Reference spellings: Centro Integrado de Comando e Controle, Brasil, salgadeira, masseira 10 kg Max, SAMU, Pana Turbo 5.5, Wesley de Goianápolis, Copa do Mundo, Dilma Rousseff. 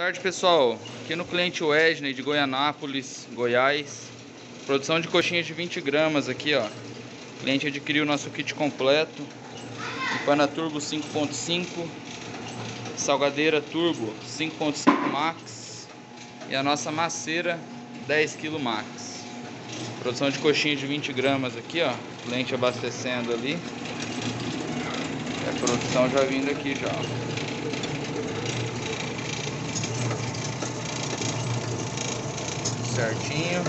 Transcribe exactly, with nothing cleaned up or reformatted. Boa tarde, pessoal, aqui no cliente Wesley de Goianápolis, Goiás, produção de coxinhas de vinte gramas aqui, ó. O cliente adquiriu o nosso kit completo, o Pana Turbo cinco ponto cinco, Salgadeira Turbo cinco ponto cinco Max e a nossa masseira dez quilos Max. Produção de coxinhas de vinte gramas aqui, ó, o cliente abastecendo ali, e a produção já vindo aqui já, ó. Certinho.